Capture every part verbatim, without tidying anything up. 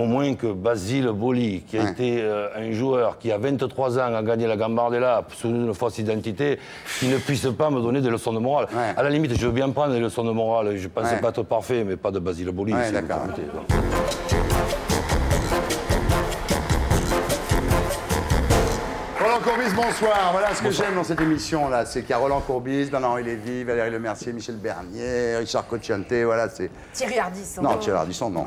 au moins que Basile Boli, qui a ouais. été euh, un joueur qui, à vingt-trois ans, a gagné la Gambardella sous une fausse identité, qui ne puisse pas me donner des leçons de morale. Ouais. À la limite, je veux bien prendre des leçons de morale. Je pensais ouais. pas être parfait, mais pas de Basile Boli. Ouais, si d'accord. Roland Courbis, bonsoir. Voilà ce que j'aime dans cette émission-là. C'est qu'il y a Roland Courbis, Bernard Lévy, Valérie Le Mercier, Michel Bernier, Richard Cochetanté, voilà, c'est... Thierry Ardisson. Non, Thierry Ardisson, non.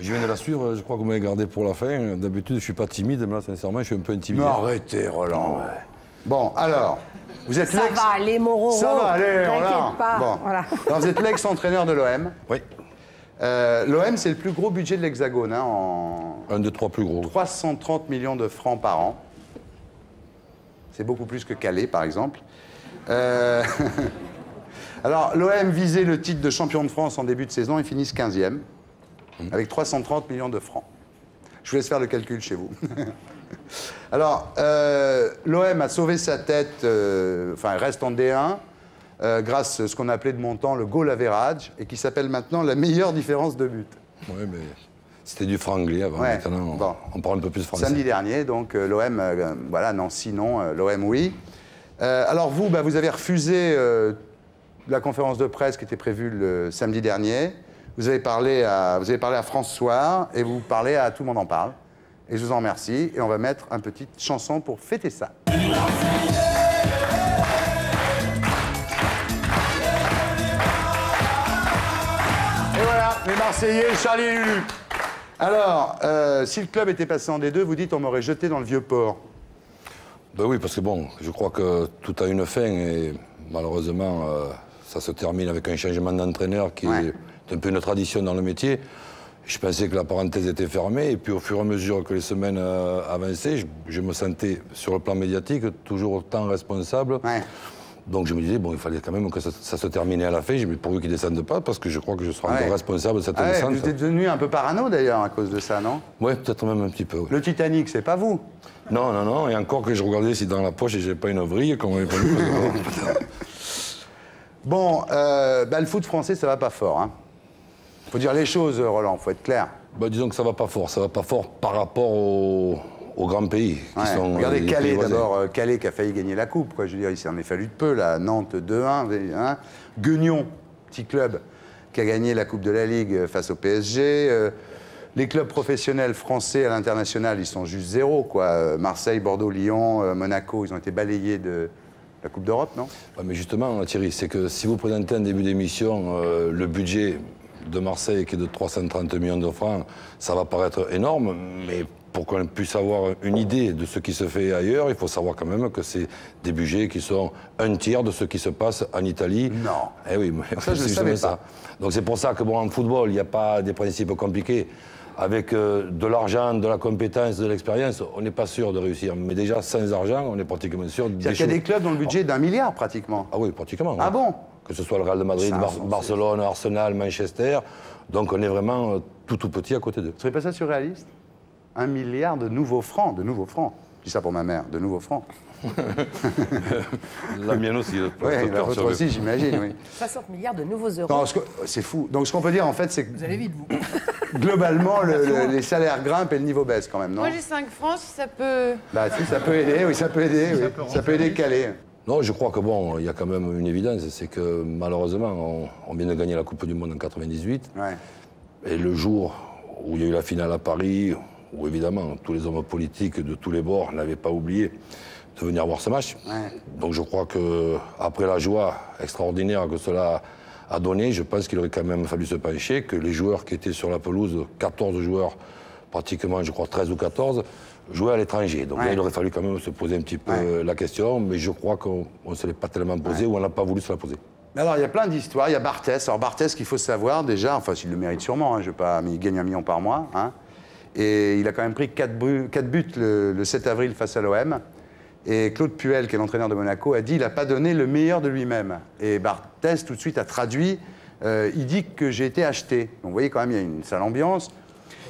Je viens de la suivre, je crois que vous m'avez gardé pour la fin. D'habitude, je ne suis pas timide, mais là, sincèrement, je suis un peu intimidé. Mais arrêtez, Roland. Bon, alors, vous êtes l'ex... Ça va aller, Mororo. Ça va aller, Roland. Pas. Bon. Voilà. Alors, vous êtes l'ex-entraîneur de l'O M. Oui. Euh, L'O M, c'est le plus gros budget de l'Hexagone, hein, en... Un des trois plus gros. trois cent trente millions de francs par an. C'est beaucoup plus que Calais, par exemple. Euh... Alors, l'O M visait le titre de champion de France en début de saison et finissent quinzième, mmh. avec trois cent trente millions de francs. Je vous laisse faire le calcul chez vous. Alors, euh, l'O M a sauvé sa tête, euh, enfin, reste en D un, euh, grâce à ce qu'on appelait de mon temps le goal-average, et qui s'appelle maintenant la meilleure différence de but. Oui, mais... C'était du franglais avant, ouais, maintenant on, bon. on parle un peu plus français. Samedi dernier, donc euh, l'O M, euh, voilà, non, sinon, euh, l'O M, oui. Euh, alors vous, bah, vous avez refusé euh, la conférence de presse qui était prévue le samedi dernier. Vous avez parlé à, vous avez parlé à France Soir et vous parlez à Tout le monde en parle. Et je vous en remercie et on va mettre une petite chanson pour fêter ça. Et voilà, les Marseillais, Charlie et Lulu. Alors, euh, si le club était passé en D deux, vous dites on m'aurait jeté dans le vieux port. Ben oui, parce que bon, je crois que tout a une fin et malheureusement, euh, ça se termine avec un changement d'entraîneur qui ouais. est un peu une tradition dans le métier. Je pensais que la parenthèse était fermée et puis au fur et à mesure que les semaines euh, avançaient, je, je me sentais sur le plan médiatique toujours autant responsable. Ouais. Donc je me disais, bon, il fallait quand même que ça, ça se terminait à la fin. J'ai dit, pourvu qu'ils ne descendent pas, parce que je crois que je serai ouais. encore responsable de cette ah descente. Ouais, vous êtes devenu un peu parano, d'ailleurs, à cause de ça, non? Oui, peut-être même un petit peu. Oui. Le Titanic, c'est pas vous? Non, non, non. Et encore que je regardais si dans la poche, je n'avais pas une vrille, qu'on m'avait pas une poche. Bon, euh, bah, le foot français, ça va pas fort. Hein. Faut dire les choses, Roland, faut être clair. Bah, disons que ça va pas fort. Ça va pas fort par rapport au... aux grands pays. Qui ouais. sont, regardez euh, Calais d'abord, euh, Calais qui a failli gagner la coupe, quoi. Je veux dire, il s'en est fallu de peu, là. Nantes deux un. Hein. Gueugnon, petit club, qui a gagné la Coupe de la Ligue face au P S G. Euh, les clubs professionnels français à l'international, ils sont juste zéro, quoi. Euh, Marseille, Bordeaux, Lyon, euh, Monaco, ils ont été balayés de la Coupe d'Europe, non? Ouais, mais justement, Thierry, c'est que si vous présentez en début d'émission euh, le budget de Marseille qui est de trois cent trente millions de francs, ça va paraître énorme, mais pour qu'on puisse avoir une idée de ce qui se fait ailleurs, il faut savoir quand même que c'est des budgets qui sont un tiers de ce qui se passe en Italie. Non. Eh oui, ça, je ne savais pas. Ça. Donc c'est pour ça que, bon, en football, il n'y a pas des principes compliqués. Avec euh, de l'argent, de la compétence, de l'expérience, on n'est pas sûr de réussir. Mais déjà, sans argent, on est pratiquement sûr... Il y a des clubs dont le budget est d'un milliard, pratiquement. Ah oui, pratiquement. Ah ouais. bon? Que ce soit le Real de Madrid, Bar Barcelone, Arsenal, Manchester. Donc on est vraiment tout tout petit à côté d'eux. Ce serait pas ça surréaliste? Un milliard de nouveaux francs, de nouveaux francs. Je dis ça pour ma mère, de nouveaux francs. La mienne aussi. Oui, la vôtre aussi, j'imagine, oui. soixante milliards de nouveaux euros. C'est fou. Donc ce qu'on peut dire, en fait, c'est que... Vous allez vite, vous. Globalement, le, le, les salaires grimpent et le niveau baisse, quand même, non? Moi, j'ai cinq francs, ça peut... Bah si, ça peut aider, oui, ça peut aider, oui. Ça peut, ça peut aider Calais. Non, je crois que bon, il y a quand même une évidence, c'est que malheureusement, on, on vient de gagner la Coupe du Monde en quatre-vingt-dix-huit. Ouais. Et le jour où il y a eu la finale à Paris... où évidemment tous les hommes politiques de tous les bords n'avaient pas oublié de venir voir ce match. Ouais. Donc je crois qu'après la joie extraordinaire que cela a donné, je pense qu'il aurait quand même fallu se pencher, que les joueurs qui étaient sur la pelouse, quatorze joueurs, pratiquement je crois treize ou quatorze, jouaient à l'étranger. Donc ouais. là, il aurait fallu quand même se poser un petit peu ouais. la question, mais je crois qu'on ne se l'est pas tellement posé ouais. ou on n'a pas voulu se la poser. Alors, il y a plein d'histoires, il y a Barthez. Alors Barthez, qu'il faut savoir déjà, enfin s'il le mérite sûrement, hein, je vais pas, mais il gagne un million par mois, hein. Et il a quand même pris quatre buts le, le sept avril face à l'O M. Et Claude Puel, qui est l'entraîneur de Monaco, a dit qu'il n'a pas donné le meilleur de lui-même. Et Barthez, tout de suite, a traduit. Euh, il dit que j'ai été acheté. Donc, vous voyez, quand même, il y a une sale ambiance.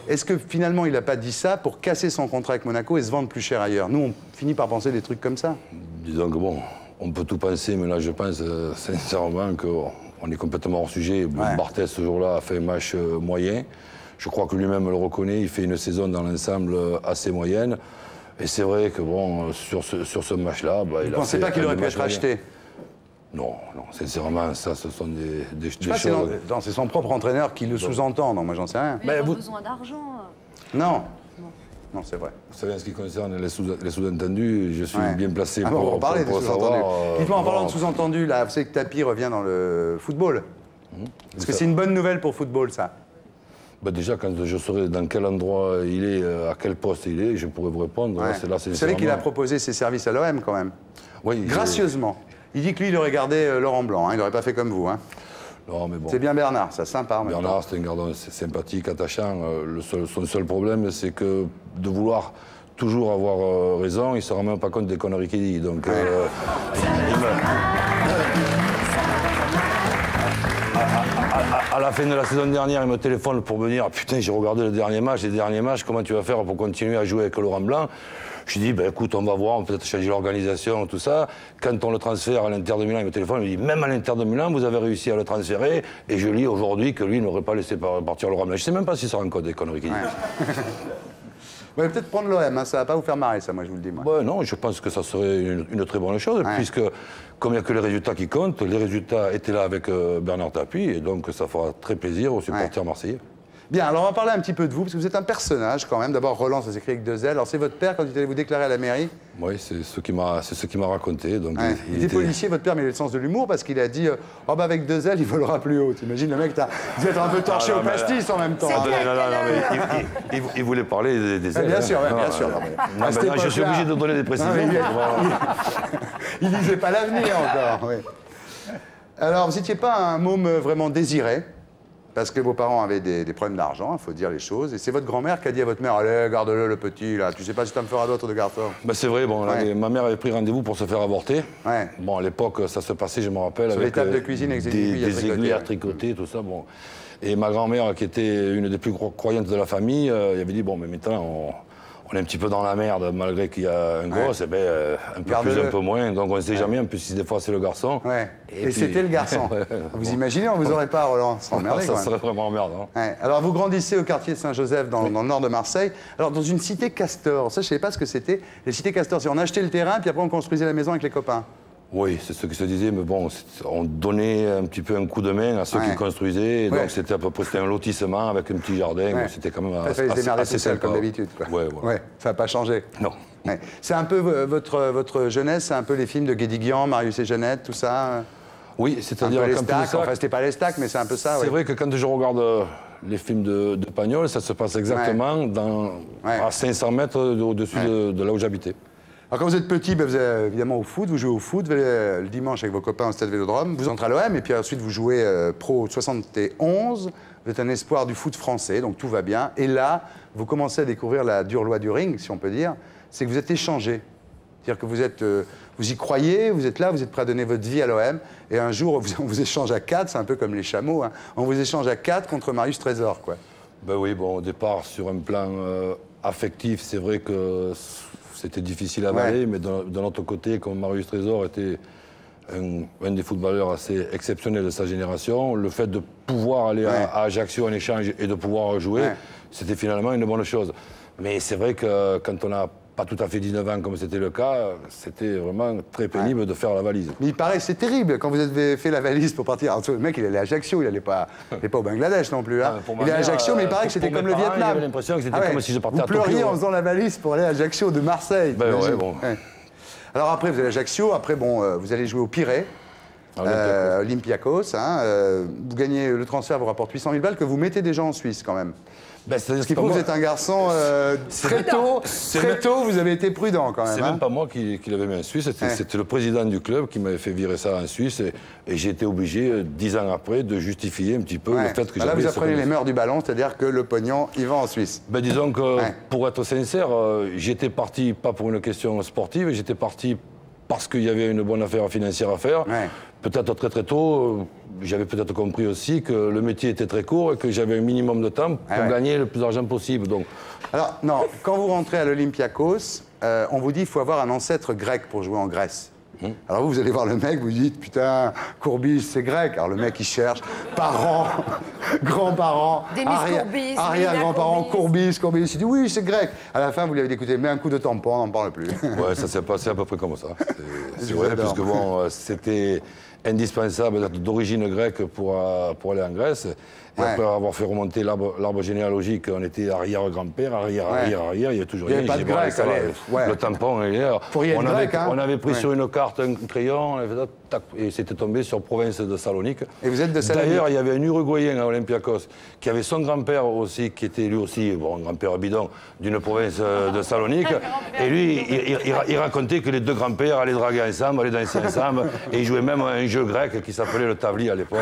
Est-ce que, finalement, il n'a pas dit ça pour casser son contrat avec Monaco et se vendre plus cher ailleurs? Nous, on finit par penser des trucs comme ça. Disons que, bon, on peut tout penser, mais là, je pense euh, sincèrement qu'on est complètement hors sujet. Ouais. Barthez, ce jour-là, a fait un match euh, moyen. Je crois que lui-même le reconnaît. Il fait une saison dans l'ensemble assez moyenne. Et c'est vrai que bon, sur ce, sur ce match-là, bah, il a. Vous ne pensez pas qu'il aurait pu être racheté? Non, non, sincèrement, ça, ce sont des, des, des choses. Non, non, c'est son propre entraîneur qui le sous-entend, donc moi j'en sais rien. Mais bah, vous... besoin d'argent. Non. Non, non c'est vrai. Vous savez, en ce qui concerne les sous-entendus, je suis ouais. bien placé ah, pour, pour, pour savoir. Euh, Dites-moi, en parlant de sous-entendus, là, vous savez que Tapie revient dans le football. Hum, Est-ce que c'est une bonne nouvelle pour le football, ça? Bah déjà, quand je saurai dans quel endroit il est, à quel poste il est, je pourrais vous répondre. Ouais. Là, vous savez qu'il a proposé ses services à l'O M, quand même. Oui. Gracieusement. Je... Il dit que lui, il aurait gardé euh, Laurent Blanc, hein, il n'aurait pas fait comme vous. Hein. Bon, c'est bien Bernard, ça, sympa. Bernard, c'est un gardon sympathique, attachant. Euh, le seul, son seul problème, c'est que de vouloir toujours avoir euh, raison, il ne se rend même pas compte des conneries qu'il dit. Donc, euh, à, à, à la fin de la saison dernière, il me téléphone pour me dire « Putain, j'ai regardé le dernier match, les derniers matchs, comment tu vas faire pour continuer à jouer avec Laurent Blanc ?» Je lui dis, ben écoute, on va voir, on peut peut-être changer l'organisation, tout ça. Quand on le transfère à l'Inter de Milan, il me téléphone, il me dit, même à l'Inter de Milan, vous avez réussi à le transférer. Et je lis aujourd'hui que lui n'aurait pas laissé partir Laurent Blanc. Je ne sais même pas si ça rencontre des conneries qu'il dit. Ouais. Vous allez peut-être prendre l'O M, hein, ça ne va pas vous faire marrer, ça, moi, je vous le dis. Moi. Ouais, non, je pense que ça serait une, une très bonne chose, ouais. puisque comme il n'y a que les résultats qui comptent, les résultats étaient là avec euh, Bernard Tapie, et donc ça fera très plaisir aux supporters ouais. marseillais. Bien, alors on va parler un petit peu de vous, parce que vous êtes un personnage quand même. D'abord, Roland, ça s'écrit avec deux L. Alors, c'est votre père quand il est allé vous déclarer à la mairie? Oui, c'est ce qu'il m'a ce raconté. Donc, ouais. Il, il était, était policier, votre père, mais il a le sens de l'humour, parce qu'il a dit euh, oh, bah, avec deux L, il volera plus haut. T'imagines, le mec, vous êtes un peu torché ah, non, au pastis là... en même temps. Hein. Non, non, non, mais il, il, il voulait parler des, des ailes. Bien hein. sûr, ouais, bien non, sûr. Non, mais... non, ben, non, je suis obligé de donner des précisions. Non, il ne disait pas l'avenir encore. Oui. Alors, vous n'étiez pas un môme vraiment désiré? Parce que vos parents avaient des, des problèmes d'argent, il faut dire les choses. Et c'est votre grand-mère qui a dit à votre mère, allez, garde-le, le petit, là. Tu sais pas si tu me feras d'autres de garçon. Bah c'est vrai, bon, ouais. là, ma mère avait pris rendez-vous pour se faire avorter. Ouais. Bon, à l'époque, ça se passait, je me rappelle, sur avec les tables de cuisine, avec des, des aiguilles à tricoter, tout ça, bon. Et ma grand-mère, qui était une des plus croyantes de la famille, euh, elle avait dit, bon, mais maintenant, on... on est un petit peu dans la merde, malgré qu'il y a un gosse, ouais. ben, euh, un peu Garde plus, le... un peu moins. Donc on ne sait ouais. jamais, en plus, si des fois c'est le garçon. Ouais. Et, et puis... c'était le garçon. Vous imaginez, on ne vous aurait pas, Roland. Ça serait vraiment emmerdant. Ouais. Alors vous grandissez au quartier de Saint-Joseph, dans, oui. dans le nord de Marseille. Alors dans une cité Castor, ça je ne savais pas ce que c'était. Les cités Castor, c'est on achetait le terrain, puis après on construisait la maison avec les copains. Oui, c'est ce qui se disait, mais bon, on donnait un petit peu un coup de main à ceux ouais. qui construisaient. Ouais. Donc c'était à peu près un lotissement avec un petit jardin. Ouais. C'était quand même ça, assez, assez, assez sale comme d'habitude. Ouais, ouais. Ouais, ça n'a pas changé. Non. Ouais. C'est un peu votre, votre jeunesse, c'est un peu les films de Guédiguian, Marius et Jeannette, tout ça. Oui, c'est-à-dire les stacks. Enfin, c'était pas les stacks, mais c'est un peu ça. C'est ouais. vrai que quand je regarde euh, les films de, de Pagnol, ça se passe exactement ouais. dans, ouais. à cinq cents mètres au-dessus ouais. de, de là où j'habitais. Alors quand vous êtes petit, ben vous êtes évidemment au foot, vous jouez au foot, vous allez le dimanche avec vos copains au Stade Vélodrome, vous entrez à l'O M et puis ensuite vous jouez euh, pro soixante et onze, vous êtes un espoir du foot français, donc tout va bien. Et là, vous commencez à découvrir la dure loi du ring, si on peut dire, c'est que vous êtes échangé. C'est-à-dire que vous, êtes, euh, vous y croyez, vous êtes là, vous êtes prêt à donner votre vie à l'O M et un jour, on vous échange à quatre, c'est un peu comme les chameaux, hein, on vous échange à quatre contre Marius Trésor, quoi. Ben oui, bon, au départ, sur un plan euh, affectif, c'est vrai que... c'était difficile à avaler, ouais. mais d'un autre côté, comme Marius Trésor était un, un des footballeurs assez exceptionnels de sa génération, le fait de pouvoir aller ouais. à, à Ajaccio en échange et de pouvoir jouer, ouais. c'était finalement une bonne chose. Mais c'est vrai que quand on n'a pas tout à fait dix-neuf ans comme c'était le cas, c'était vraiment très pénible ouais. de faire la valise. Mais il paraît, c'est terrible, quand vous avez fait la valise pour partir, alors, le mec il allait à Ajaccio, il n'allait pas, pas au Bangladesh non plus. Hein. Ah, il allait à Ajaccio, mais il paraît que c'était comme le Vietnam. J'avais l'impression que c'était ah ouais. comme si je partais vous à Tokyo. Vous pleuriez en faisant la valise pour aller à Ajaccio de Marseille. Ben ouais, bon. ouais. Alors après vous allez à Ajaccio, après bon, euh, vous allez jouer au Pirée, euh, Olympiakos, hein, euh, vous gagnez le transfert, vous rapporte huit cent mille balles que vous mettez déjà en Suisse quand même. Ben, ce qui prouve que vous êtes un garçon euh, très tôt, très tôt, vous avez été prudent quand même. C'est hein même pas moi qui, qui l'avais mis en Suisse, c'était ouais. le président du club qui m'avait fait virer ça en Suisse et, et j'ai été obligé, dix ans après, de justifier un petit peu ouais. le fait que j'avais... Là, vous apprenez les mœurs du ballon, c'est-à-dire que le pognon, il va en Suisse. Ben, disons que, ouais. pour être sincère, j'étais parti pas pour une question sportive, j'étais parti parce qu'il y avait une bonne affaire financière à faire. Ouais. Peut-être très très tôt, j'avais peut-être compris aussi que le métier était très court et que j'avais un minimum de temps pour ah ouais. gagner le plus d'argent possible. Donc... Alors, non, quand vous rentrez à l'Olympiakos, euh, on vous dit qu'il faut avoir un ancêtre grec pour jouer en Grèce. Mmh. Alors vous, vous allez voir le mec, vous dites, putain, Courbis, c'est grec. Alors le mec, il cherche parents, grands-parents, arrière-grands-parents, Courbis, Courbis. Il dit, oui, c'est grec. À la fin, vous lui avez dit, écoutez, mets un coup de tampon, on n'en parle plus. Ouais, ça s'est passé à peu près comme ça. C'est vrai, parce que bon, c'était indispensable d'être d'origine grecque pour, pour aller en Grèce. Et ouais. Après avoir fait remonter l'arbre généalogique, on était arrière-grand-père, arrière-arrière, ouais. arrière, il y a toujours rien. Ouais. Le tampon, il y a... on, avait, grec, hein. on avait pris ouais. sur une carte un crayon, on avait fait ça, tac, et c'était tombé sur province de Salonique. Et vous êtes de Salonique. D'ailleurs, il y avait un Uruguayen à Olympiakos, qui avait son grand-père aussi, qui était lui aussi, bon, un grand-père bidon, d'une province de Salonique. Et lui, il, il, il, il racontait que les deux grands-pères allaient draguer ensemble, allaient danser ensemble, et ils jouaient même à un jeu grec qui s'appelait le tavli à l'époque.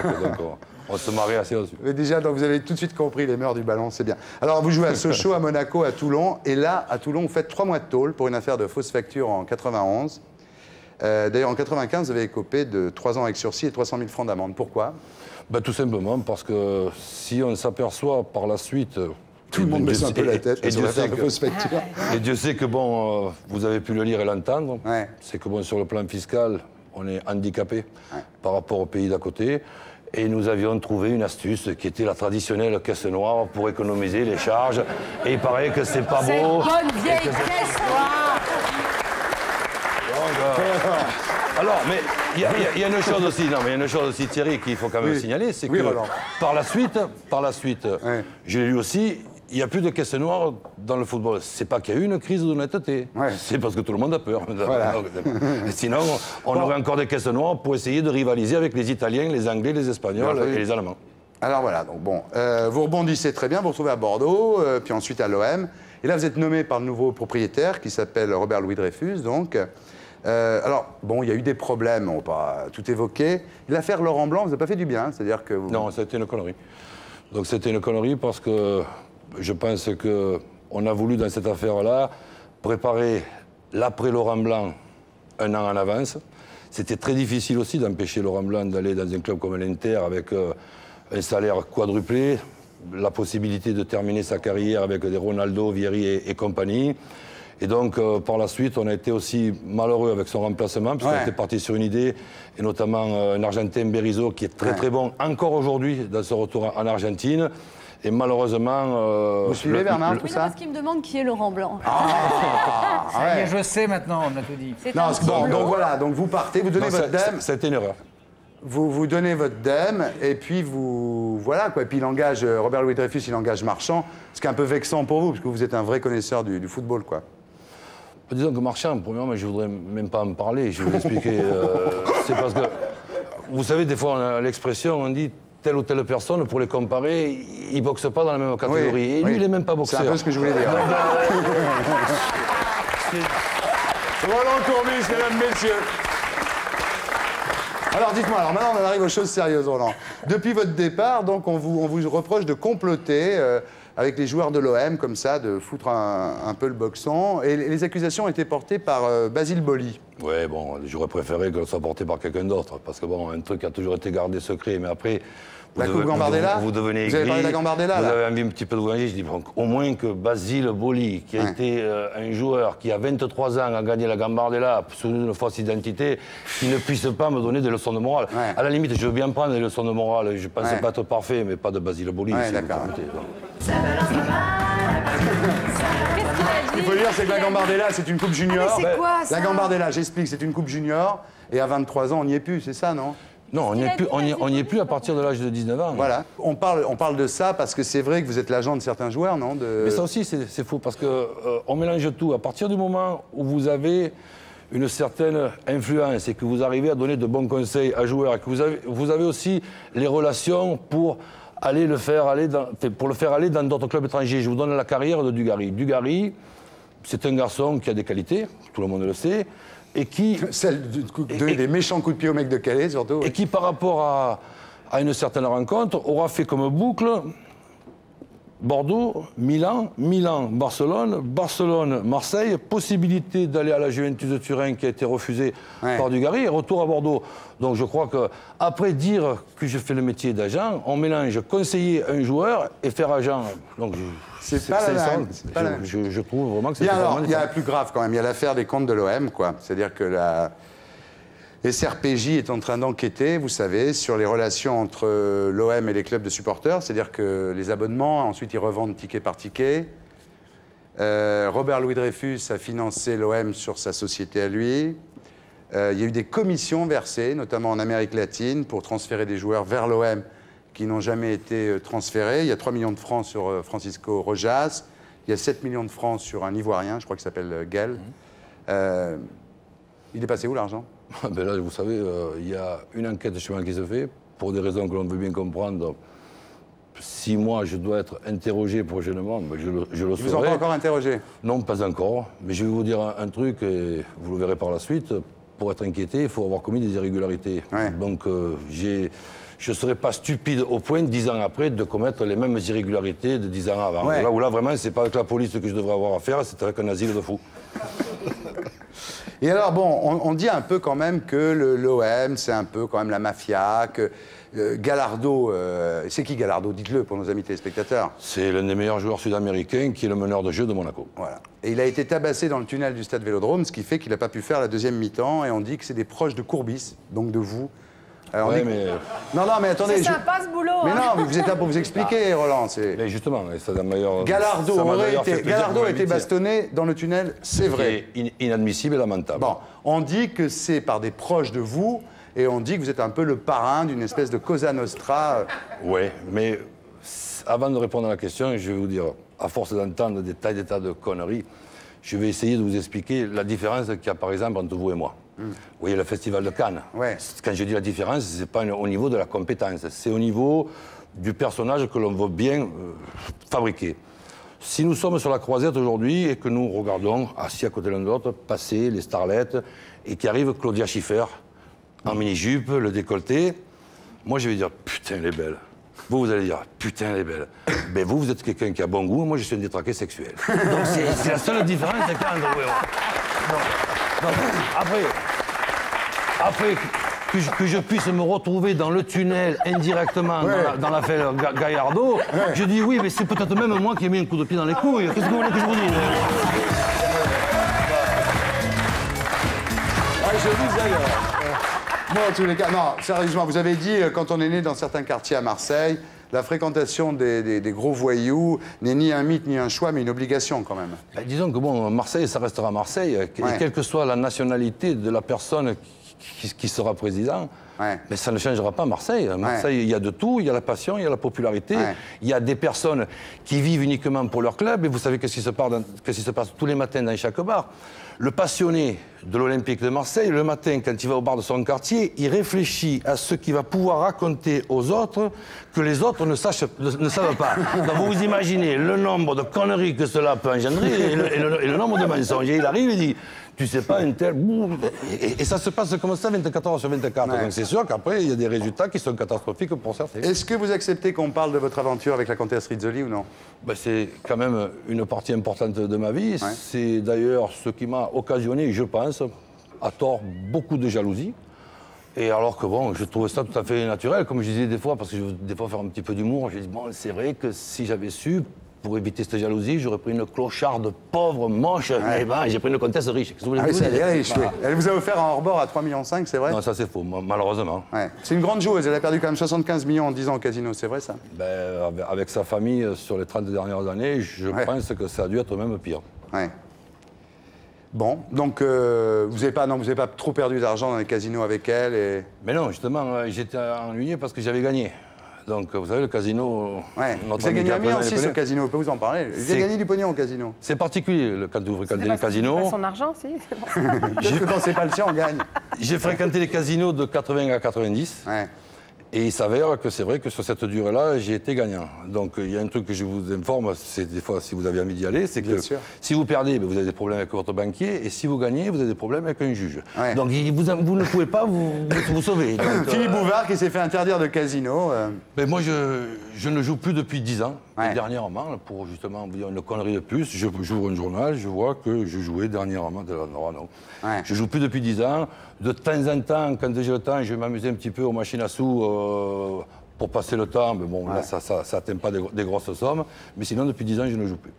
On se marie assez dessus. Mais déjà, donc vous avez tout de suite compris les mœurs du ballon, c'est bien. Alors, vous jouez à Sochaux, à Monaco, à Toulon. Et là, à Toulon, vous faites trois mois de tôle pour une affaire de fausse facture en quatre-vingt-onze. Euh, D'ailleurs, en quatre-vingt-quinze, vous avez écopé de trois ans avec sursis et trois cent mille francs d'amende. Pourquoi? Ben, tout simplement parce que si on s'aperçoit par la suite... Tout le monde baisse un peu la tête. Et, et, Dieu sait que, et Dieu sait que, bon, euh, vous avez pu le lire et l'entendre. Ouais. C'est que, bon, sur le plan fiscal, on est handicapé ouais. par rapport au pays d'à côté. Et nous avions trouvé une astuce qui était la traditionnelle caisse noire pour économiser les charges. Et il paraît que c'est pas beau. C'est une bonne vieille caisse noire. Donc, euh... alors, mais il y, y, y a une chose aussi, non, mais il y a une chose aussi, Thierry, qu'il faut quand même oui. signaler, c'est oui, que Roland. par la suite, par la suite, oui. je l'ai lu aussi. Il n'y a plus de caisse noire dans le football. C'est pas qu'il y a eu une crise d'honnêteté. Ouais. C'est parce que tout le monde a peur. Voilà. Sinon, on bon. aurait encore des caisses noires pour essayer de rivaliser avec les Italiens, les Anglais, les Espagnols oui. et les Allemands. Alors voilà, donc bon, euh, vous rebondissez très bien, vous vous retrouvez à Bordeaux, euh, puis ensuite à l'O M. Et là, vous êtes nommé par le nouveau propriétaire qui s'appelle Robert-Louis Dreyfus, donc. Euh, alors, bon, il y a eu des problèmes, on va pas tout évoquer. L'affaire Laurent Blanc, vous n'a pas fait du bien, hein, c'est-à-dire que vous... Non, c'était une connerie. Donc c'était une connerie parce que... Je pense qu'on a voulu, dans cette affaire-là, préparer l'après Laurent Blanc un an en avance. C'était très difficile aussi d'empêcher Laurent Blanc d'aller dans un club comme l'Inter avec euh, un salaire quadruplé, la possibilité de terminer sa carrière avec des Ronaldo, Vieri et, et compagnie. Et donc, euh, par la suite, on a été aussi malheureux avec son remplacement, puisqu'on ouais. était parti sur une idée, et notamment euh, un Argentin, Berizzo, qui est très ouais. très bon encore aujourd'hui dans ce retour en Argentine. Et malheureusement... Euh, Vous suivez, Bernard, le, tout oui, ça non, parce qu'il me demande qui est Laurent Blanc. Ah, ça ouais. y est, je sais maintenant, on a tout dit. Non, bon, donc voilà, donc vous partez, vous donnez non, votre dème. C'était une erreur. Vous, vous donnez votre dème, et puis vous... Voilà, quoi. Et puis il engage, Robert-Louis Dreyfus, il engage Marchand, ce qui est un peu vexant pour vous, parce que vous êtes un vrai connaisseur du, du football, quoi. Disons que Marchand, premièrement, je ne voudrais même pas en parler, je vais vous expliquer. euh, C'est parce que... Vous savez, des fois, on a l'expression, on dit... telle ou telle personne, pour les comparer, ils ne boxent pas dans la même catégorie. Oui, et lui, oui. il n'est même pas boxeur. C'est un peu ce que je voulais dire. Roland Courbis, mesdames, messieurs. Alors, dites-moi, alors maintenant, on arrive aux choses sérieuses, Roland. Depuis votre départ, donc, on vous, on vous reproche de comploter euh, avec les joueurs de l'O M, comme ça, de foutre un, un peu le boxon. Et les accusations ont été portées par euh, Basile Boli. Oui, bon, j'aurais préféré qu'elles soient portées par quelqu'un d'autre, parce que, bon, un truc a toujours été gardé secret, mais après... La coupe Gambardella, vous, vous, vous aigri, avez parlé de la Gambardella, vous là. avez envie un petit peu de voyager, je dis donc, au moins que Basile Boli, qui a ouais. été euh, un joueur qui, à vingt-trois ans, a gagné la Gambardella sous une fausse identité, qui ne puisse pas me donner des leçons de morale. Ouais. À la limite, je veux bien prendre des leçons de morale, je pensais ouais. pas être parfait, mais pas de Basile Boli. Ouais, si d'accord. Il faut dire, c'est que la Gambardella, c'est une coupe junior. Ah, mais c'est quoi, ça ? La Gambardella, j'explique, c'est une coupe junior, et à vingt-trois ans, on n'y est plus, c'est ça, non ? Non, on n'y est, est, est plus à partir de l'âge de dix-neuf ans. Voilà. On parle, on parle de ça parce que c'est vrai que vous êtes l'agent de certains joueurs, non de... Mais ça aussi, c'est faux parce qu'on euh, mélange tout. À partir du moment où vous avez une certaine influence et que vous arrivez à donner de bons conseils à joueurs, et que vous avez, vous avez aussi les relations pour... aller le faire aller dans, pour le faire aller dans d'autres clubs étrangers. Je vous donne la carrière de Dugarry. Dugarry, c'est un garçon qui a des qualités, tout le monde le sait, et qui... Celle du coup, de, et, des méchants coups de pied au mec de Calais, surtout. Et oui. qui, par rapport à, à une certaine rencontre, aura fait comme boucle Bordeaux, Milan, Milan, Barcelone, Barcelone, Marseille, possibilité d'aller à la Juventus de Turin qui a été refusée ouais. par Dugarry, et retour à Bordeaux. Donc je crois que après dire que je fais le métier d'agent, on mélange conseiller un joueur et faire agent. Donc c'est pas la même. Je, je trouve vraiment que c'est. Il y a plus grave quand même. Il y a l'affaire des comptes de l'O M, quoi. C'est-à-dire que la. Et S R P J est en train d'enquêter, vous savez, sur les relations entre l'O M et les clubs de supporters, c'est-à-dire que les abonnements, ensuite ils revendent ticket par ticket. Euh, Robert-Louis Dreyfus a financé l'O M sur sa société à lui. Euh, il y a eu des commissions versées, notamment en Amérique latine, pour transférer des joueurs vers l'O M qui n'ont jamais été transférés. Il y a trois millions de francs sur Francisco Rojas. Il y a sept millions de francs sur un Ivoirien, je crois qu'il s'appelle Gall. Mmh. Euh, il est passé où, l'argent? Ben là, vous savez, euh, il y a une enquête chez moi qui se fait, pour des raisons que l'on veut bien comprendre. Si moi, je dois être interrogé prochainement, ben je le, je le saurai. Vous n'êtes pas encore interrogé? Non, pas encore. Mais je vais vous dire un, un truc, et vous le verrez par la suite. Pour être inquiété, il faut avoir commis des irrégularités. Ouais. Donc, euh, j'ai... je ne serais pas stupide au point, dix ans après, de commettre les mêmes irrégularités de dix ans avant. Ouais. Là, où là, vraiment, c'est pas avec la police que je devrais avoir affaire, c'est avec un asile de fous. Et alors, bon, on, on dit un peu quand même que l'O M, c'est un peu quand même la mafia, que euh, Gallardo... Euh, c'est qui Gallardo? Dites-le pour nos amis téléspectateurs. C'est l'un des meilleurs joueurs sud-américains qui est le meneur de jeu de Monaco. Voilà. Et il a été tabassé dans le tunnel du Stade Vélodrome, ce qui fait qu'il n'a pas pu faire la deuxième mi-temps, et on dit que c'est des proches de Courbis, donc de vous. Alors ouais, dit... mais... Non, non, mais attendez... C'est sympa, ce boulot. Mais hein. Non, vous êtes là pour vous expliquer, ah. Roland. Mais justement, c'est la meilleure... Gallardo aurait été... Gallardo a été bastonné dans le tunnel, c'est vrai. In inadmissible et lamentable. Bon, on dit que c'est par des proches de vous, et on dit que vous êtes un peu le parrain d'une espèce de Cosa Nostra. Oui, mais avant de répondre à la question, je vais vous dire, à force d'entendre des tas et des tas de conneries, je vais essayer de vous expliquer la différence qu'il y a, par exemple, entre vous et moi. Mmh. Vous voyez, le Festival de Cannes, ouais. Quand je dis la différence, ce n'est pas au niveau de la compétence, c'est au niveau du personnage que l'on veut bien euh, fabriquer. Si nous sommes sur la croisette aujourd'hui et que nous regardons, assis à côté l'un de l'autre, passer les starlettes, et qu'arrive Claudia Schiffer, mmh. en mini-jupe, le décolleté, moi je vais dire « putain, elle est belle ». Vous, vous allez dire « putain, elle est belle ». Mais vous, vous êtes quelqu'un qui a bon goût, moi je suis un détraqué sexuel. Donc c'est la seule différence avec un gros. Donc, après, après que, je, que je puisse me retrouver dans le tunnel indirectement, ouais. dans l'affaire la, Gallardo, ouais. je dis oui, mais c'est peut-être même moi qui ai mis un coup de pied dans les couilles. Qu'est-ce que vous voulez que je vous dise? Ouais, je dis d'ailleurs. Moi, en tous les cas, non, sérieusement, vous avez dit, quand on est né dans certains quartiers à Marseille, la fréquentation des, des, des gros voyous n'est ni un mythe, ni un choix, mais une obligation quand même. Ben, disons que bon, Marseille, ça restera Marseille. Ouais. Et quelle que soit la nationalité de la personne qui, qui sera président, ouais. ben, ça ne changera pas Marseille. Marseille, il ouais. y a de tout, il y a la passion, il y a la popularité, il ouais. y a des personnes qui vivent uniquement pour leur club. Et vous savez qu'est-ce qui se passe, qu'est-ce qui se passe tous les matins dans chaque bar. Le passionné de l'Olympique de Marseille, le matin, quand il va au bar de son quartier, il réfléchit à ce qu'il va pouvoir raconter aux autres que les autres ne, sachent, ne, ne savent pas. Donc vous vous imaginez le nombre de conneries que cela peut engendrer et le, et le, et le nombre de mensonges. Et il arrive et dit, tu sais pas, une telle... Et, et ça se passe comme ça, vingt-quatre heures sur vingt-quatre. Ouais. Donc c'est sûr qu'après, il y a des résultats qui sont catastrophiques pour certains. Est-ce que vous acceptez qu'on parle de votre aventure avec la comtesse Rizzoli ou non? Ben, c'est quand même une partie importante de ma vie. Ouais. C'est d'ailleurs ce qui m'a occasionné, je pense, à tort, beaucoup de jalousie. Et alors que bon, je trouvais ça tout à fait naturel, comme je disais des fois, parce que je veux des fois faire un petit peu d'humour, je dis bon, c'est vrai que si j'avais su, pour éviter cette jalousie, j'aurais pris une clocharde pauvre, manche, ouais. mais ben, j'ai pris une comtesse riche. Que vous ah oui, vous elle, riche oui. Elle vous a offert un hors-bord à trois virgule cinq millions, c'est vrai? Non, ça c'est faux, malheureusement. Ouais. C'est une grande joueuse, elle a perdu quand même soixante-quinze millions en dix ans au casino, c'est vrai ça? Ben, avec sa famille, sur les trente dernières années, je ouais. pense que ça a dû être même pire. Ouais. Bon, donc euh, vous n'avez pas, pas trop perdu d'argent dans les casinos avec elle et... Mais non, justement, euh, j'étais ennuyé parce que j'avais gagné. Donc vous savez, le casino... Ouais. Vous avez gagné un million aussi au casino, je peux vous en parler. Vous avez gagné du pognon au casino. C'est particulier le, quand vous fréquentez les casinos. C'est son argent, si. Parce que quand c'est pas le sien, on gagne. J'ai fréquenté les casinos de quatre-vingts à quatre-vingt-dix. Ouais. Et il s'avère que c'est vrai que sur cette durée-là, j'ai été gagnant. Donc il y a un truc que je vous informe, c'est des fois, si vous avez envie d'y aller, c'est que si vous perdez, vous avez des problèmes avec votre banquier, et si vous gagnez, vous avez des problèmes avec un juge. Ouais. Donc vous, vous ne pouvez pas vous, vous sauver. Donc, Philippe euh... Bouvard qui s'est fait interdire de casino. Euh... Mais moi, je, je ne joue plus depuis dix ans. Ouais. Dernièrement, pour justement vous dire une connerie de plus, j'ouvre un journal, je vois que je jouais dernièrement. De la... non, non. Ouais. Je ne joue plus depuis dix ans. De temps en temps, quand j'ai le temps, je vais m'amuser un petit peu aux machines à sous euh, pour passer le temps. Mais bon, ouais. là, ça n'atteint pas des, des grosses sommes. Mais sinon, depuis dix ans, je ne joue plus.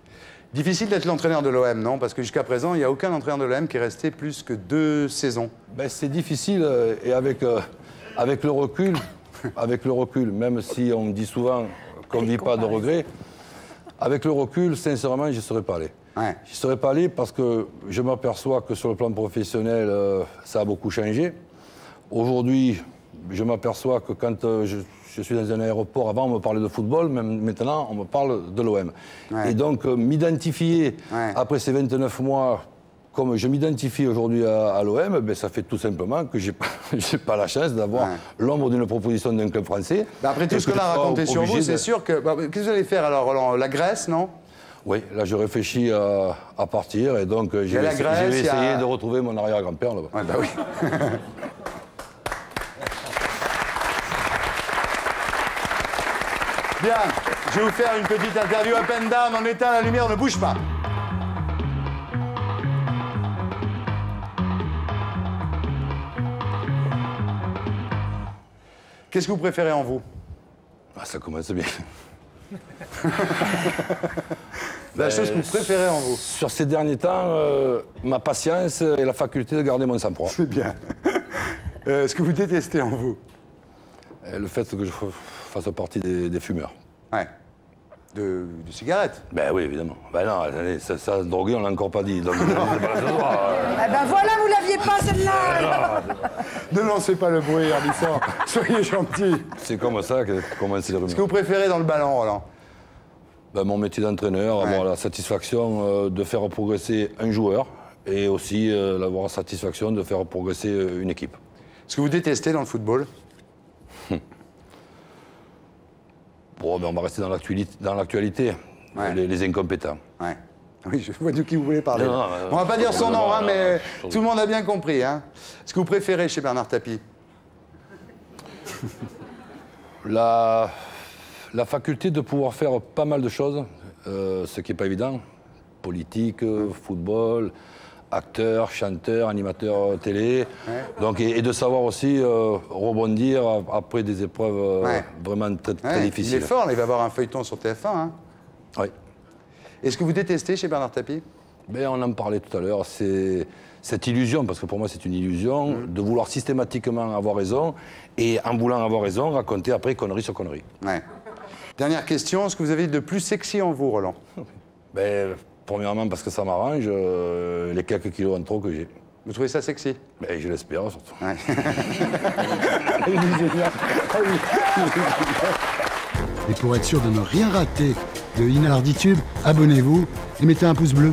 Difficile d'être l'entraîneur de l'O M, non? Parce que jusqu'à présent, il n'y a aucun entraîneur de l'O M qui est resté plus que deux saisons. Ben, c'est difficile, euh, et avec, euh, avec le recul, avec le recul, même si on me dit souvent qu'on ne vit pas de regrets, avec le recul, sincèrement, j'y serais pas allé. Ouais. J'y serais pas allé parce que je m'aperçois que sur le plan professionnel, euh, ça a beaucoup changé. Aujourd'hui, je m'aperçois que quand euh, je, je suis dans un aéroport, avant on me parlait de football, même maintenant on me parle de l'O M. Ouais. Et donc euh, m'identifier ouais. après ces vingt-neuf mois, comme je m'identifie aujourd'hui à, à l'O M, ben, ça fait tout simplement que je n'ai pas, pas la chance d'avoir ouais. l'ombre d'une proposition d'un club français. Ben après tout ce qu'on a raconté sur vous, de... c'est sûr que... Bah, qu'est-ce que vous allez faire alors, Roland? La Grèce, non? Oui, là je réfléchis à, à partir et donc j'ai essayé a... de retrouver mon arrière-grand-père là-bas. Ouais, bah oui. Bien, je vais vous faire une petite interview up and down, on éteint la lumière, on ne bouge pas. Qu'est-ce que vous préférez en vous? Ah, ça commence bien. La chose que vous préférez en vous? Sur ces derniers temps, euh, ma patience et la faculté de garder mon sang-froid. C'est bien. euh, ce que vous détestez en vous? Et le fait que je fasse partie des, des fumeurs. Ouais. De, de cigarettes? Ben oui, évidemment. Ben non, allez, ça, ça droguer, on l'a encore pas dit. Donc, non. Pas là ce soir, euh... Eh ben voilà, vous l'aviez pas celle-là. Ne lancez pas le bruit, Ardisson. Soyez gentil. C'est comme ça que commence les rumeurs. Ce que vous préférez dans le ballon, Roland? Ben, mon métier d'entraîneur, ouais. avoir la satisfaction euh, de faire progresser un joueur et aussi euh, avoir la satisfaction de faire progresser euh, une équipe. Ce que vous détestez dans le football? Bon, ben on va rester dans l'actualité, ouais. les, les incompétents. Ouais. Oui, je vois de qui vous voulez parler. Non, non, on ne va pas dire son nom, hein, mais tout le monde a bien compris. Hein. Ce que vous préférez chez Bernard Tapie? la, la faculté de pouvoir faire pas mal de choses, euh, ce qui n'est pas évident. Politique, hum. football, acteur, chanteur, animateur télé. Ouais. Donc, et, et de savoir aussi euh, rebondir après des épreuves euh, ouais. vraiment très, très ouais. difficiles. Il est fort, là, il va avoir un feuilleton sur T F un. Hein. Oui. Est-ce que vous détestez chez Bernard Tapie? Ben, on en parlait tout à l'heure, c'est cette illusion, parce que pour moi c'est une illusion, mmh. de vouloir systématiquement avoir raison et en voulant avoir raison, raconter après connerie sur connerie. Ouais. Dernière question, ce que vous avez de plus sexy en vous, Roland? Ben, premièrement parce que ça m'arrange, euh, les quelques kilos en trop que j'ai. Vous trouvez ça sexy? Ben, je l'espère surtout. Ouais. Et pour être sûr de ne rien rater de Inarditube, abonnez-vous et mettez un pouce bleu.